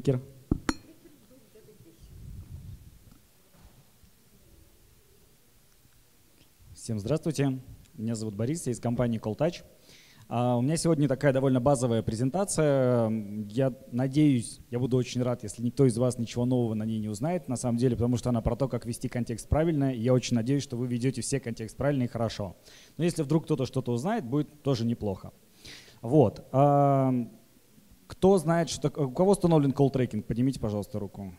кликер. Всем здравствуйте. Меня зовут Борис, я из компании CallTouch. У меня сегодня такая довольно базовая презентация. Я надеюсь, я буду очень рад, если никто из вас ничего нового на ней не узнает, на самом деле, потому что она про то, как вести контекст правильно. И я очень надеюсь, что вы ведете все контекст правильно и хорошо. Но если вдруг кто-то что-то узнает, будет тоже неплохо. Вот. Кто знает, что у кого установлен колл-трекинг? Поднимите, пожалуйста, руку.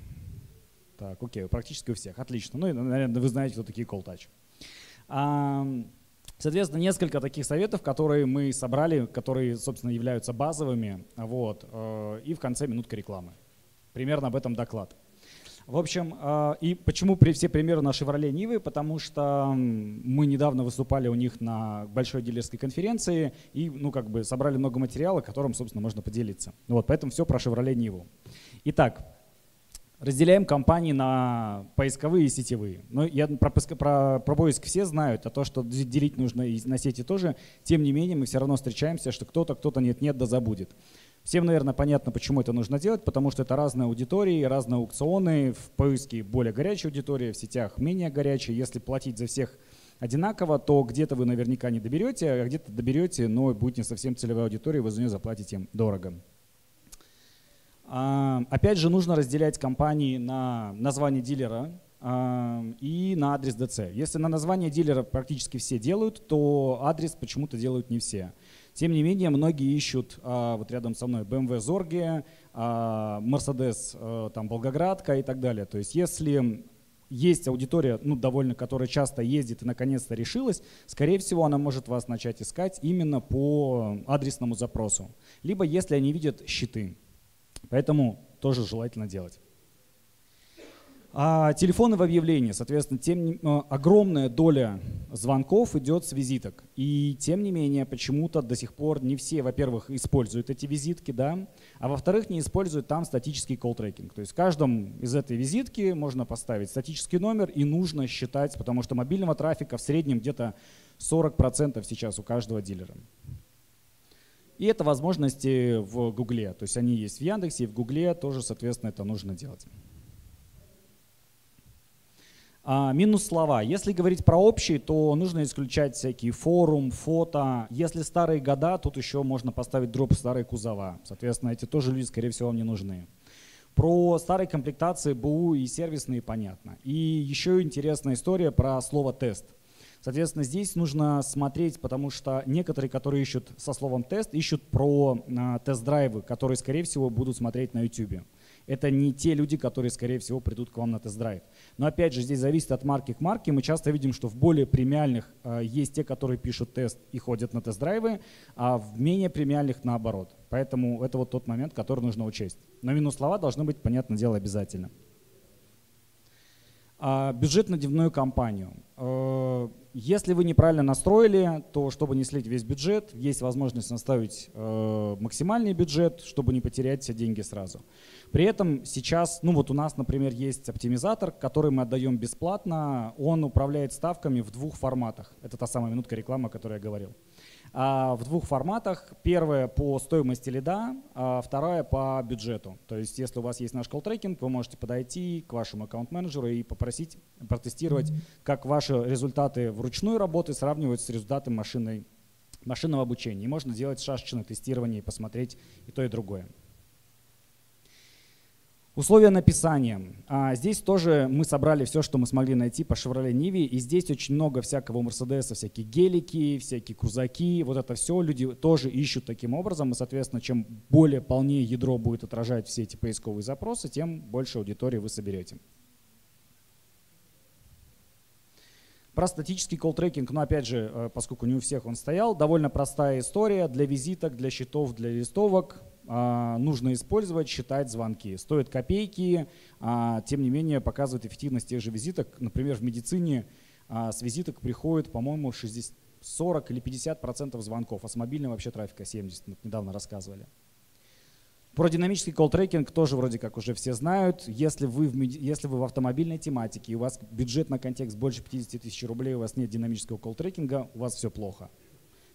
Так, окей, практически у всех. Отлично. Ну и, наверное, вы знаете, кто такие CallTouch. Соответственно, несколько таких советов, которые мы собрали, которые, собственно, являются базовыми, вот, и в конце минутка рекламы. Примерно об этом доклад. В общем, и почему все примеры на «Шевроле Нивы», потому что мы недавно выступали у них на большой дилерской конференции и, ну, как бы собрали много материала, которым, собственно, можно поделиться. Вот, поэтому все про «Шевроле Ниву». Итак. Разделяем компании на поисковые и сетевые. Но я про поиск все знают, а то, что делить нужно и на сети тоже, тем не менее мы все равно встречаемся, что кто-то нет-нет, да забудет. Всем, наверное, понятно, почему это нужно делать, потому что это разные аудитории, разные аукционы, в поиске более горячая аудитория, в сетях менее горячая. Если платить за всех одинаково, то где-то вы наверняка не доберете, а где-то доберете, но будет не совсем целевая аудитория, вы за нее заплатите им дорого. Опять же, нужно разделять компании на название дилера и на адрес ДЦ. Если на название дилера практически все делают, то адрес почему-то делают не все. Тем не менее, многие ищут, вот рядом со мной, BMW Zorge, Mercedes, там, Волгоградка и так далее. То есть если есть аудитория, ну, довольно, которая часто ездит и наконец-то решилась, скорее всего, она может вас начать искать именно по адресному запросу. Либо если они видят щиты. Поэтому тоже желательно делать. Телефоны в объявлении. Соответственно, огромная доля звонков идет с визиток. И тем не менее, почему-то до сих пор не все, во-первых, используют эти визитки, да, а во-вторых, не используют там статический колл-трекинг. То есть в каждом из этой визитки можно поставить статический номер и нужно считать, потому что мобильного трафика в среднем где-то 40% сейчас у каждого дилера. И это возможности в Гугле. То есть они есть в Яндексе, и в Гугле тоже, соответственно, это нужно делать. Минус слова. Если говорить про общие, то нужно исключать всякие форум, фото. Если старые года, тут еще можно поставить дроп старые кузова. Соответственно, эти тоже люди, скорее всего, вам не нужны. Про старые комплектации БУ и сервисные понятно. И еще интересная история про слово «тест». Соответственно, здесь нужно смотреть, потому что некоторые, которые ищут со словом «тест», ищут про тест-драйвы, которые, скорее всего, будут смотреть на YouTube. Это не те люди, которые, скорее всего, придут к вам на тест-драйв. Но опять же, здесь зависит от марки к марке. Мы часто видим, что в более премиальных есть те, которые пишут тест и ходят на тест-драйвы, а в менее премиальных наоборот. Поэтому это вот тот момент, который нужно учесть. Но минус слова должны быть, понятное дело, обязательно. Бюджет на дневную кампанию. Если вы неправильно настроили, то чтобы не слить весь бюджет, есть возможность наставить максимальный бюджет, чтобы не потерять все деньги сразу. При этом сейчас, ну вот у нас, например, есть оптимизатор, который мы отдаем бесплатно. Он управляет ставками в двух форматах. Это та самая минутка рекламы, о которой я говорил. В двух форматах. Первая по стоимости лида, а вторая по бюджету. То есть если у вас есть наш колл-трекинг, вы можете подойти к вашему аккаунт-менеджеру и попросить протестировать, как ваши результаты вручную работы сравниваются с результатами машинного обучения. И можно делать шашечное тестирование и посмотреть и то, и другое. Условия написания. Здесь тоже мы собрали все, что мы смогли найти по «Шевроле Ниве», и здесь очень много всякого «Мерседеса», всякие гелики, всякие крузаки. Вот это все люди тоже ищут таким образом, и, соответственно, чем более полнее ядро будет отражать все эти поисковые запросы, тем больше аудитории вы соберете. Про статический колл-трекинг, но опять же, поскольку не у всех он стоял, довольно простая история для визиток, для счетов, для листовок. Нужно использовать, считать звонки. Стоят копейки, тем не менее показывает эффективность тех же визиток. Например, в медицине с визиток приходит, по-моему, 40 или 50% звонков, а с мобильного вообще трафика 70%, недавно рассказывали. Про динамический колл-трекинг тоже вроде как уже все знают. Если вы в автомобильной тематике, и у вас бюджет на контекст больше 50 000 рублей, у вас нет динамического колл-трекинга, у вас все плохо.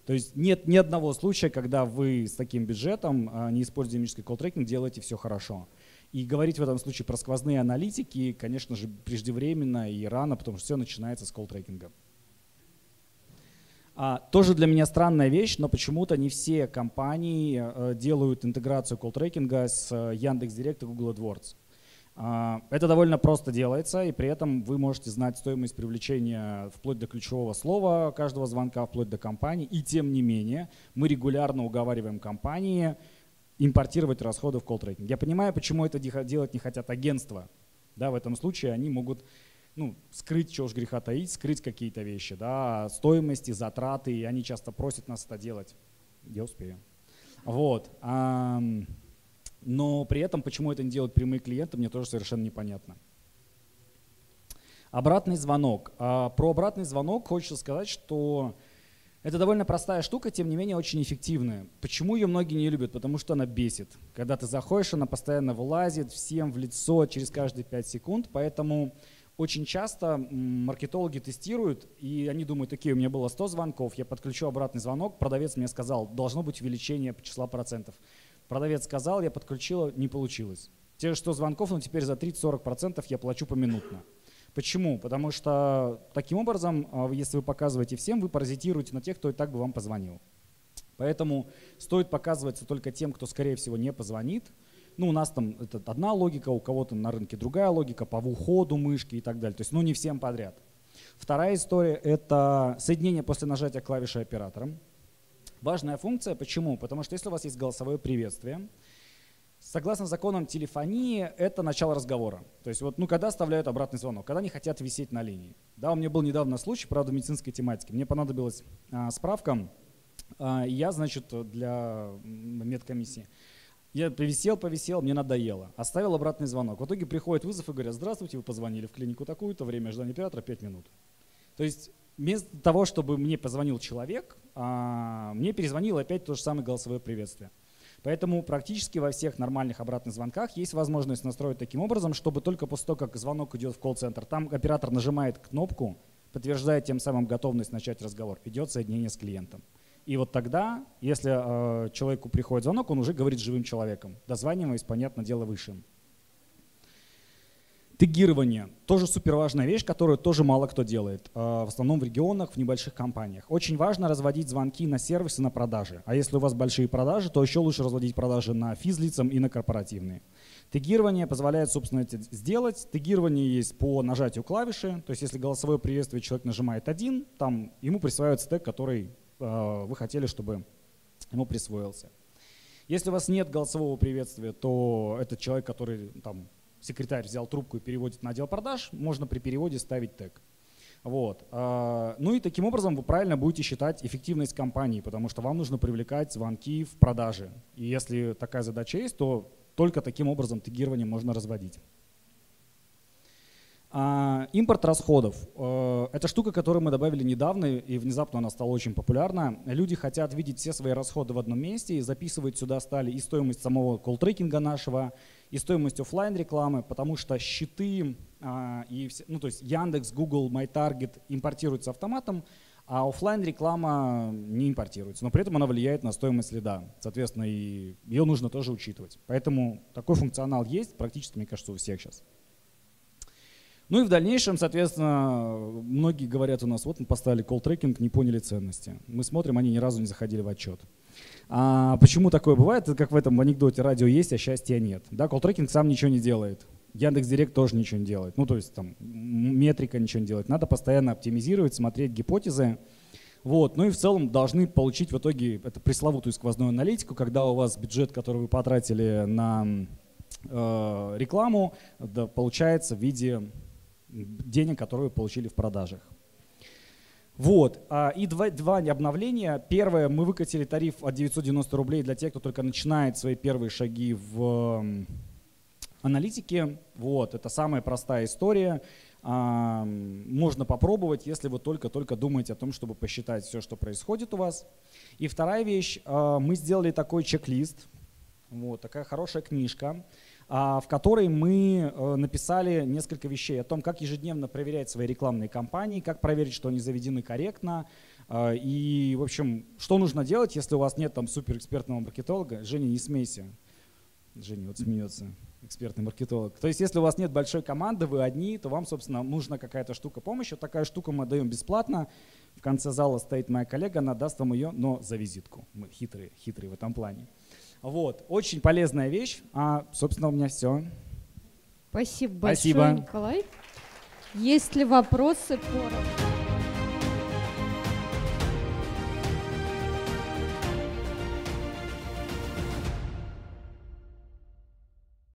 То есть нет ни одного случая, когда вы с таким бюджетом, не используя динамический колл-трекинг, делаете все хорошо. И говорить в этом случае про сквозные аналитики, конечно же, преждевременно и рано, потому что все начинается с колл-трекинга. Тоже для меня странная вещь, но почему-то не все компании делают интеграцию колл-трекинга с Яндекс.Директ и Google AdWords. Это довольно просто делается, и при этом вы можете знать стоимость привлечения вплоть до ключевого слова каждого звонка, вплоть до компании. И тем не менее, мы регулярно уговариваем компании импортировать расходы в колл-трекинг. Я понимаю, почему это делать не хотят агентства. Да, в этом случае они могут скрыть, чего уж греха таить, скрыть какие-то вещи, да, стоимости, затраты, и они часто просят нас это делать. Я успею. Вот. Но при этом, почему это не делают прямые клиенты, мне тоже совершенно непонятно. Обратный звонок. Про обратный звонок хочется сказать, что это довольно простая штука, тем не менее очень эффективная. Почему ее многие не любят? Потому что она бесит. Когда ты заходишь, она постоянно вылазит всем в лицо через каждые 5 секунд. Поэтому очень часто маркетологи тестируют, и они думают, окей, у меня было 100 звонков, я подключу обратный звонок, продавец мне сказал, должно быть увеличение числа процентов. Продавец сказал, я подключила, не получилось. Те же 100 звонков, но теперь за 30-40% я плачу поминутно. Почему? Потому что таким образом, если вы показываете всем, вы паразитируете на тех, кто и так бы вам позвонил. Поэтому стоит показываться только тем, кто, скорее всего, не позвонит. У нас там это одна логика, у кого-то на рынке другая логика по уходу мышки и так далее. То есть не всем подряд. Вторая история – это соединение после нажатия клавиши оператором. Важная функция. Почему? Потому что если у вас есть голосовое приветствие, согласно законам телефонии, это начало разговора. То есть когда оставляют обратный звонок, когда они хотят висеть на линии. Да, у меня был недавно случай, правда, в медицинской тематике. Мне понадобилась справка, я, для медкомиссии. Я повисел, мне надоело. Оставил обратный звонок. В итоге приходит вызов и говорят, здравствуйте, вы позвонили в клинику такую-то, время ожидания оператора 5 минут. То есть вместо того, чтобы мне позвонил человек, мне перезвонило опять то же самое голосовое приветствие. Поэтому практически во всех нормальных обратных звонках есть возможность настроить таким образом, чтобы только после того, как звонок идет в колл-центр, там оператор нажимает кнопку, подтверждая тем самым готовность начать разговор, идет соединение с клиентом. И тогда, если человеку приходит звонок, он уже говорит с живым человеком, дозваниваясь, понятное дело, выше. Тегирование. Тоже суперважная вещь, которую тоже мало кто делает. В основном в регионах, в небольших компаниях. Очень важно разводить звонки на сервисы, на продажи. А если у вас большие продажи, то еще лучше разводить продажи на физлицам и на корпоративные. Тегирование позволяет, собственно, это сделать. Тегирование есть по нажатию клавиши. То есть если голосовое приветствие человек нажимает один, там ему присваивается тег, который вы хотели, чтобы ему присвоился. Если у вас нет голосового приветствия, то этот человек, который там… Секретарь взял трубку и переводит на отдел продаж, можно при переводе ставить тег. Вот. И таким образом вы правильно будете считать эффективность компании, потому что вам нужно привлекать звонки в продажи. И если такая задача есть, то только таким образом тегирование можно разводить. Импорт расходов. Это штука, которую мы добавили недавно, и внезапно она стала очень популярна. Люди хотят видеть все свои расходы в одном месте, и записывать сюда стали и стоимость самого колл-трекинга нашего, и стоимость офлайн-рекламы, потому что счеты, то есть Яндекс, Google, MyTarget импортируются автоматом, а офлайн-реклама не импортируется. Но при этом она влияет на стоимость лида. Соответственно, и ее нужно тоже учитывать. Поэтому такой функционал есть практически, мне кажется, у всех сейчас. И в дальнейшем, соответственно, многие говорят у нас, мы поставили колл-трекинг, не поняли ценности. Мы смотрим, они ни разу не заходили в отчет. Почему такое бывает? Это как в этом анекдоте, радио есть, а счастья нет. Да, колл-трекинг сам ничего не делает. Яндекс.Директ тоже ничего не делает. Метрика ничего не делает. Надо постоянно оптимизировать, смотреть гипотезы. И в целом должны получить в итоге эту пресловутую сквозную аналитику, когда у вас бюджет, который вы потратили на рекламу, получается в виде денег, которые вы получили в продажах. И два обновления. Первое, мы выкатили тариф от 990 рублей для тех, кто только начинает свои первые шаги в аналитике. Это самая простая история. Можно попробовать, если вы только-только думаете о том, чтобы посчитать все, что происходит у вас. И вторая вещь, мы сделали такой чек-лист, такая хорошая книжка, в которой мы написали несколько вещей о том, как ежедневно проверять свои рекламные кампании, как проверить, что они заведены корректно и, в общем, что нужно делать, если у вас нет там суперэкспертного маркетолога. Женя, не смейся. Женя смеется. экспертный маркетолог. То есть если у вас нет большой команды, вы одни, то вам, собственно, нужна какая-то штука помощи. Вот такая штука мы даем бесплатно. В конце зала стоит моя коллега, она даст вам ее, но за визитку. Мы хитрые, хитрые в этом плане. Вот, очень полезная вещь. А, собственно, у меня все. Спасибо большое, Николай. Есть ли вопросы?